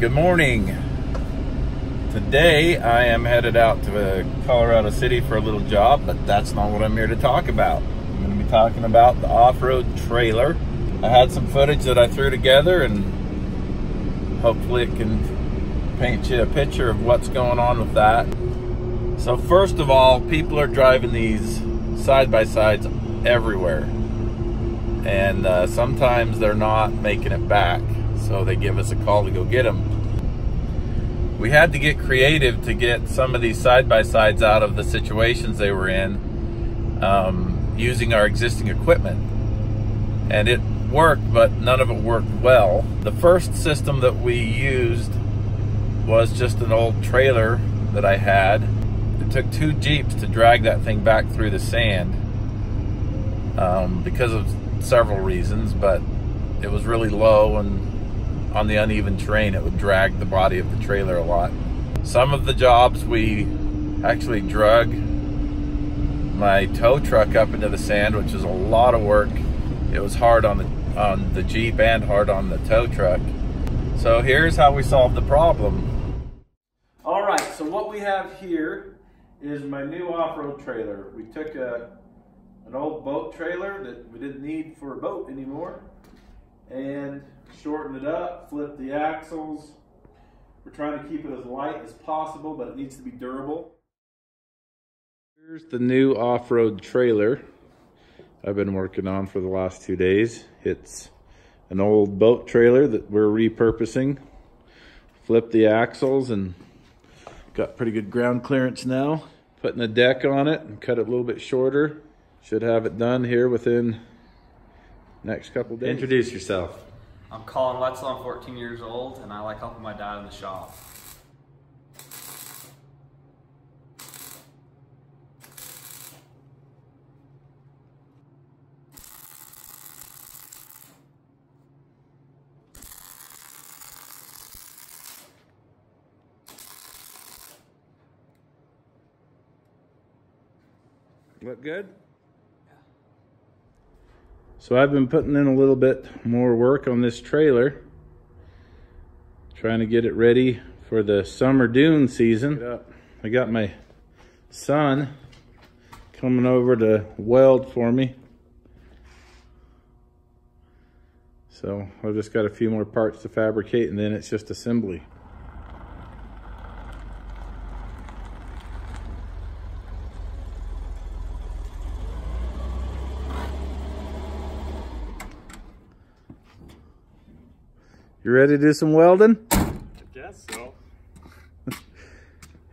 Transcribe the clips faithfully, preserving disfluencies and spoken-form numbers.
Good morning. Today I am headed out to Colorado City for a little job, but that's not what I'm here to talk about. I'm going to be talking about the off-road trailer. I had some footage that I threw together, and hopefully it can paint you a picture of what's going on with that. So first of all, people are driving these side-by-sides everywhere, and uh, sometimes they're not making it back, so they give us a call to go get them. We had to get creative to get some of these side-by-sides out of the situations they were in, um, using our existing equipment, and it worked, but none of it worked well. The first system that we used was just an old trailer that I had. It took two Jeeps to drag that thing back through the sand, um, because of several reasons, but it was really low, and on the uneven terrain it would drag the body of the trailer a lot. Some of the jobs we actually drug my tow truck up into the sand, which is a lot of work. It was hard on the, on the Jeep and hard on the tow truck. So here's how we solved the problem. All right, so what we have here is my new off-road trailer. We took a an old boat trailer that we didn't need for a boat anymore and shortened it up, flipped the axles. We're trying to keep it as light as possible, but it needs to be durable. Here's the new off-road trailer I've been working on for the last two days. It's an old boat trailer that we're repurposing. Flipped the axles and got pretty good ground clearance now. Putting a deck on it and cut it a little bit shorter. Should have it done here within next couple days. Introduce yourself. I'm Colin Letzel, I'm fourteen years old, and I like helping my dad in the shop. Look good? So I've been putting in a little bit more work on this trailer, trying to get it ready for the summer dune season. I got my son coming over to weld for me. So I've just got a few more parts to fabricate, and then it's just assembly. You ready to do some welding? I guess so.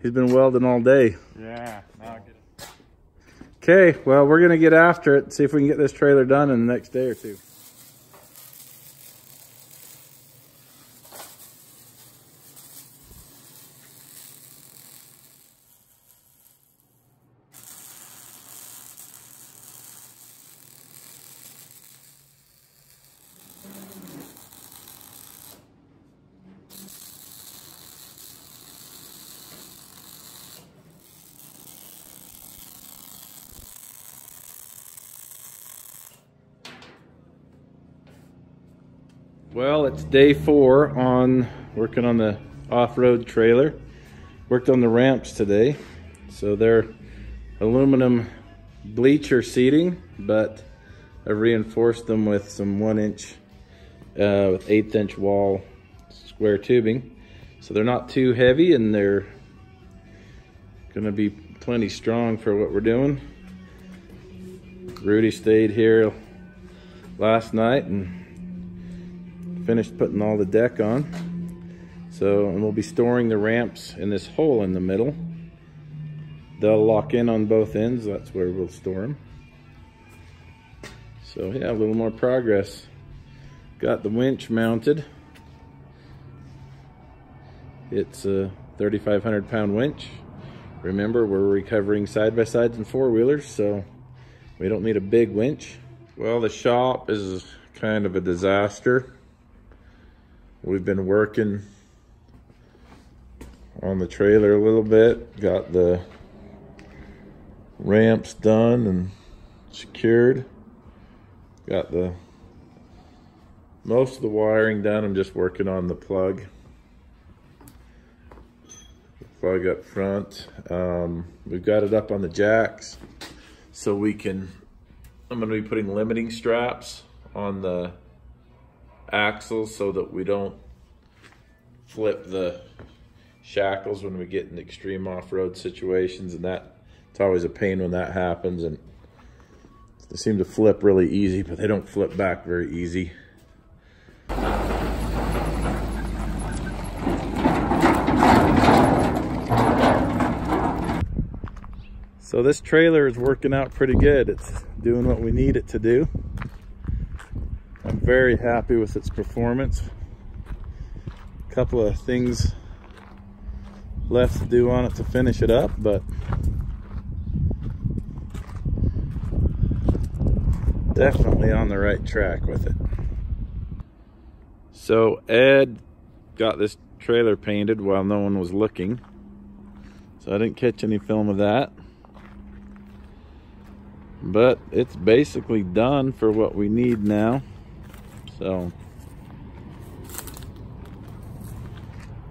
He's been welding all day. Yeah. No. Okay, well, we're going to get after it, see if we can get this trailer done in the next day or two. Well, it's day four on working on the off-road trailer. Worked on the ramps today. So they're aluminum bleacher seating, but I reinforced them with some one inch, uh, with eighth inch wall square tubing. So they're not too heavy, and they're gonna be plenty strong for what we're doing. Rudy stayed here last night and finished putting all the deck on. So, and we'll be storing the ramps in this hole in the middle. They'll lock in on both ends. That's where we'll store them. So yeah, a little more progress. Got the winch mounted. It's a thirty-five hundred pound winch. Remember, we're recovering side-by-sides and four-wheelers, so we don't need a big winch. Well, the shop is kind of a disaster. We've been working on the trailer a little bit, got the ramps done and secured, got the most of the wiring done. I'm just working on the plug plug up front. Um, we've got it up on the jacks so we can, I'm gonna be putting limiting straps on the axles so that we don't flip the shackles when we get in extreme off-road situations, and that it's always a pain when that happens. And they seem to flip really easy, but they don't flip back very easy. So this trailer is working out pretty good. It's doing what we need it to do. I'm very happy with its performance. A couple of things left to do on it to finish it up, but definitely on the right track with it. So Ed got this trailer painted while no one was looking, so I didn't catch any film of that. But it's basically done for what we need now. So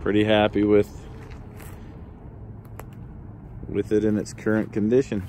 pretty happy with with it in its current condition.